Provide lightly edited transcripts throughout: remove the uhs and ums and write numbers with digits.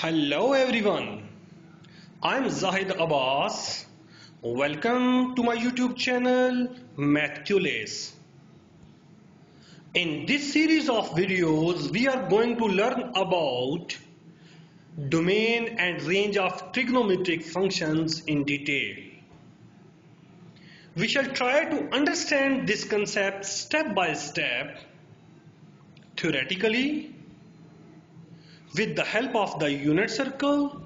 Hello everyone, I'm Zahid Abbas. Welcome to my YouTube channel Mathculus. In this series of videos, we are going to learn about domain and range of trigonometric functions in detail. We shall try to understand this concept step by step, theoretically, with the help of the unit circle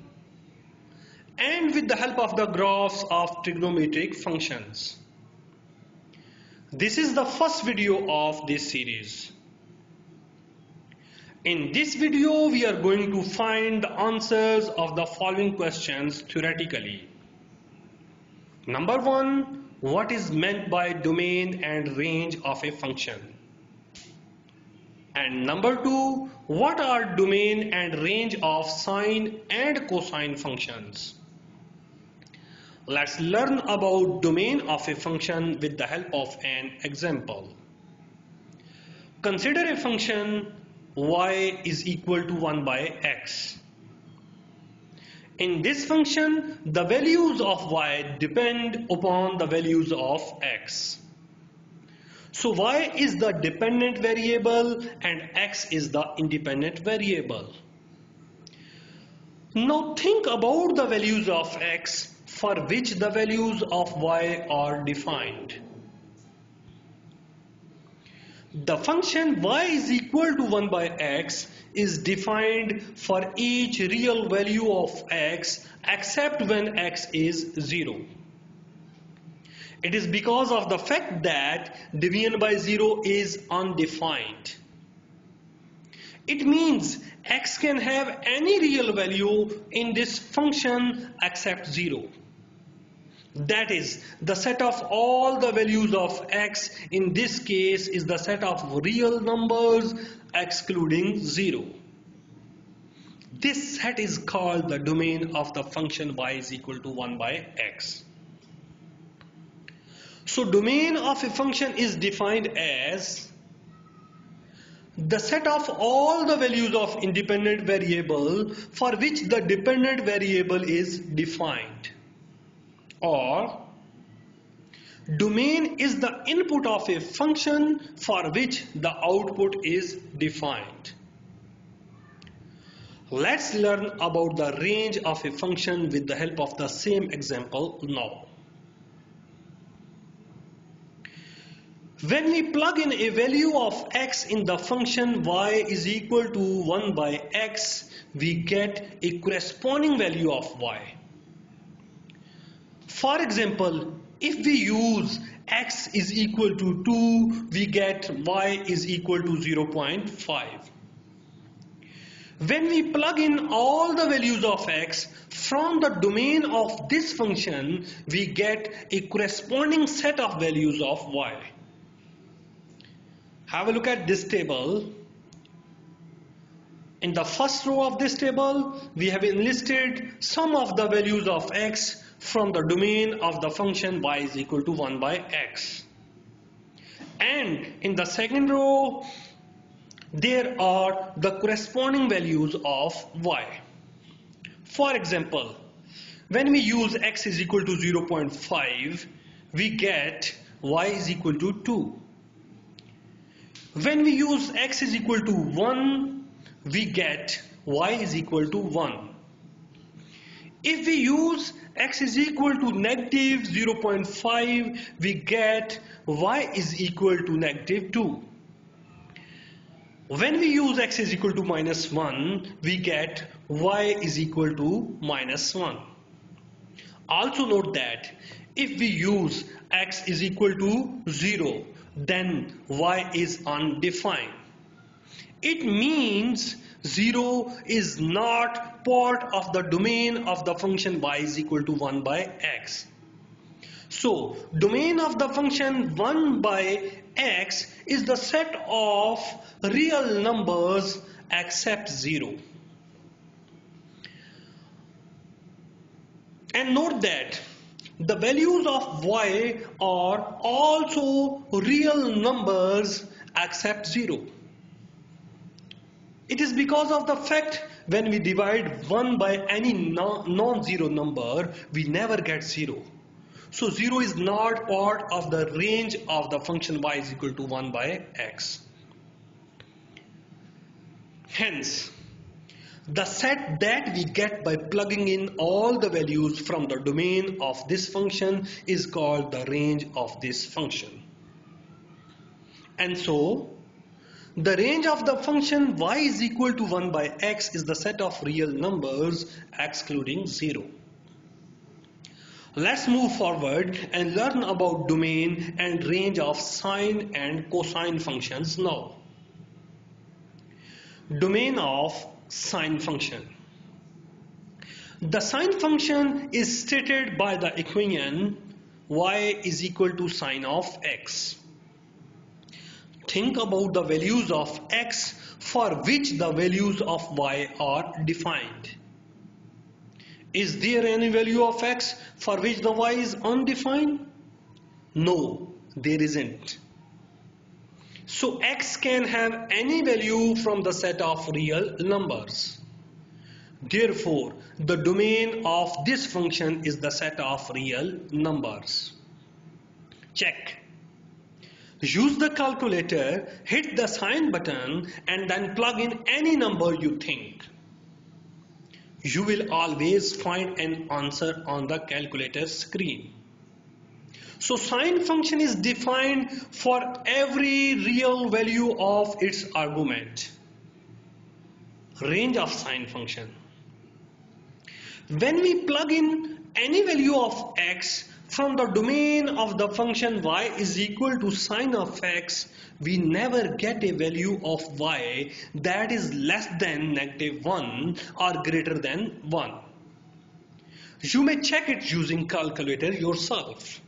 and with the help of the graphs of trigonometric functions. This is the first video of this series. In this video, we are going to find the answers of the following questions theoretically. Number one, what is meant by domain and range of a function? And number two, what are domain and range of sine and cosine functions? Let's learn about domain of a function with the help of an example. Consider a function y is equal to 1 by x. In this function, the values of y depend upon the values of x. So y is the dependent variable and x is the independent variable. Now think about the values of x for which the values of y are defined. The function y is equal to 1 by x is defined for each real value of x except when x is 0. It is because of the fact that division by 0 is undefined. It means x can have any real value in this function except 0. That is, the set of all the values of x in this case is the set of real numbers excluding 0. This set is called the domain of the function y is equal to 1 by x. So domain of a function is defined as the set of all the values of independent variable for which the dependent variable is defined. Or domain is the input of a function for which the output is defined. Let's learn about the range of a function with the help of the same example now. When we plug in a value of x in the function y is equal to 1 by x, we get a corresponding value of y. For example, if we use x is equal to 2, we get y is equal to 0.5. When we plug in all the values of x from the domain of this function, we get a corresponding set of values of y. Have a look at this table. In the first row of this table, we have enlisted some of the values of x from the domain of the function y is equal to 1 by x. And in the second row, there are the corresponding values of y. For example, when we use x is equal to 0.5, we get y is equal to 2. When we use x is equal to 1, we get y is equal to 1. If we use x is equal to negative 0.5, we get y is equal to negative 2. When we use x is equal to minus 1, we get y is equal to minus 1. Also note that if we use x is equal to 0, then y is undefined. It means 0 is not part of the domain of the function y is equal to 1 by x. So domain of the function 1 by x is the set of real numbers except 0. And note that the values of y are also real numbers except 0. It is because of the fact when we divide 1 by any non-zero number, we never get 0. So 0 is not part of the range of the function y is equal to 1 by x. Hence, the set that we get by plugging in all the values from the domain of this function is called the range of this function. And so, the range of the function y is equal to 1 by x is the set of real numbers excluding 0. Let's move forward and learn about domain and range of sine and cosine functions now. Domain of sine function. The sine function is stated by the equation y is equal to sine of x. Think about the values of x for which the values of y are defined. Is there any value of x for which the y is undefined? No, there isn't. So x can have any value from the set of real numbers. Therefore, the domain of this function is the set of real numbers. Check. Use the calculator, hit the sign button, and then plug in any number you think. You will always find an answer on the calculator screen. So sine function is defined for every real value of its argument. Range of sine function. When we plug in any value of x from the domain of the function y is equal to sine of x, we never get a value of y that is less than -1 or greater than 1. You may check it using calculator yourself.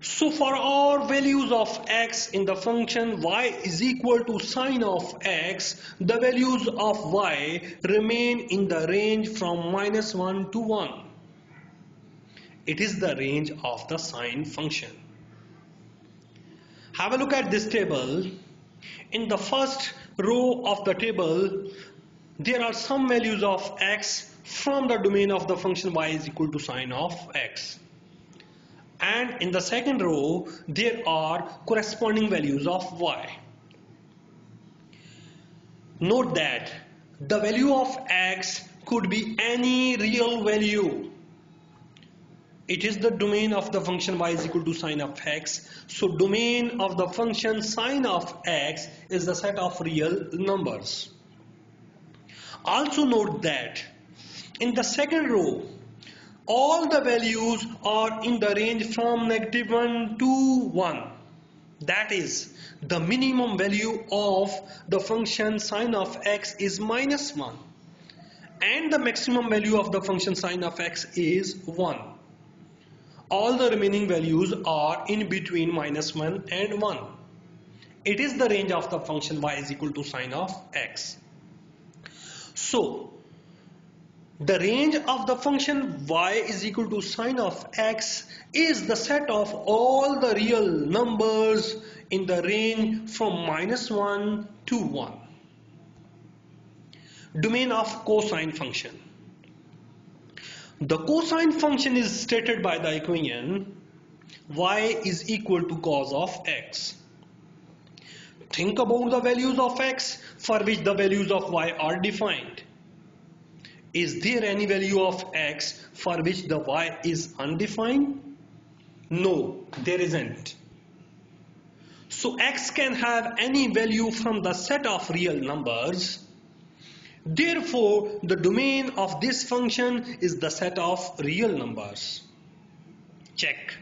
So for all values of x in the function y is equal to sine of x, the values of y remain in the range from -1 to 1. It is the range of the sine function. Have a look at this table. In the first row of the table, there are some values of x from the domain of the function y is equal to sine of x. And in the second row, there are corresponding values of y. Note that the value of x could be any real value. It is the domain of the function y is equal to sine of x. So domain of the function sine of x is the set of real numbers. Also note that in the second row, all the values are in the range from -1 to 1. That is, the minimum value of the function sine of x is -1, and the maximum value of the function sine of x is 1. All the remaining values are in between -1 and 1. It is the range of the function y is equal to sine of x. So, the range of the function y is equal to sine of x is the set of all the real numbers in the range from -1 to 1. Domain of cosine function. The cosine function is stated by the equation y is equal to cos of x. Think about the values of x for which the values of y are defined. Is there any value of x for which the y is undefined? No, there isn't. So x can have any value from the set of real numbers. Therefore, the domain of this function is the set of real numbers. Check.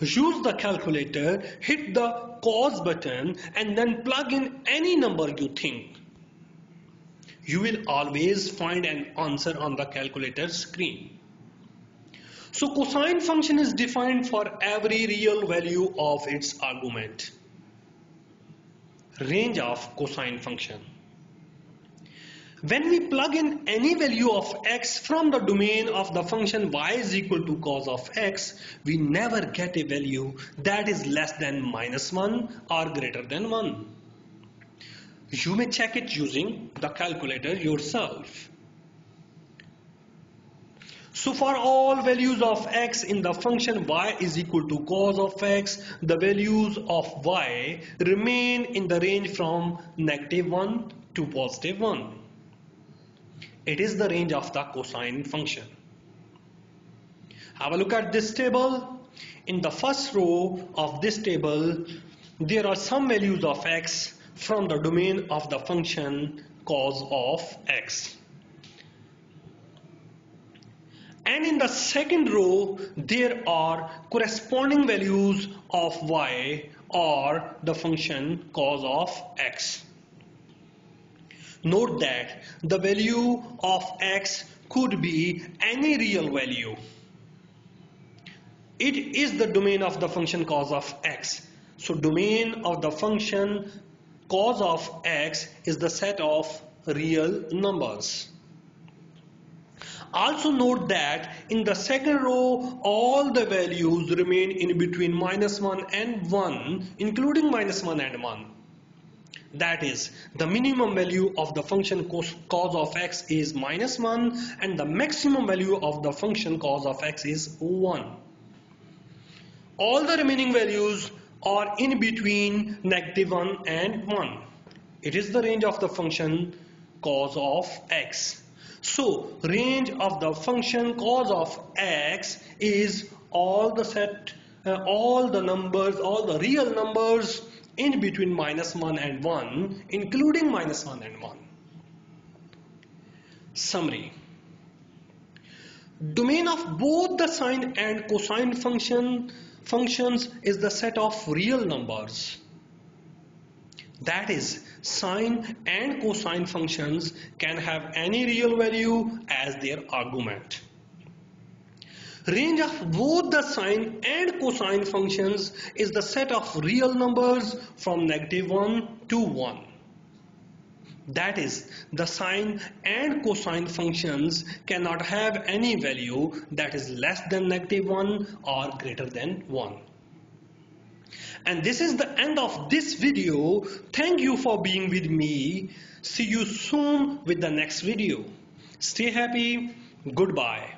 Use the calculator, hit the cos button, and then plug in any number you think. You will always find an answer on the calculator screen. So cosine function is defined for every real value of its argument. Range of cosine function. When we plug in any value of x from the domain of the function y is equal to cos of x, we never get a value that is less than -1 or greater than 1. You may check it using the calculator yourself. So for all values of x in the function y is equal to cos of x, the values of y remain in the range from -1 to +1. It is the range of the cosine function. Have a look at this table. In the first row of this table, there are some values of x from the domain of the function cos of x. And in the second row, there are corresponding values of y or the function cos of x. Note that the value of x could be any real value. It is the domain of the function cos of x. So domain of the function cos of x is the set of real numbers. Also note that in the second row, all the values remain in between -1 and 1, including -1 and 1. That is, the minimum value of the function cos of x is -1 and the maximum value of the function cos of x is 1. All the remaining values are in between -1 and 1. It is the range of the function cos of x. So range of the function cos of x is all the real numbers in between -1 and 1, including -1 and 1. Summary. Domain of both the sine and cosine functions is the set of real numbers. That is, sine and cosine functions can have any real value as their argument. Range of both the sine and cosine functions is the set of real numbers from -1 to 1. That is, the sine and cosine functions cannot have any value that is less than -1 or greater than 1. And this is the end of this video. Thank you for being with me. See you soon with the next video. Stay happy. Goodbye.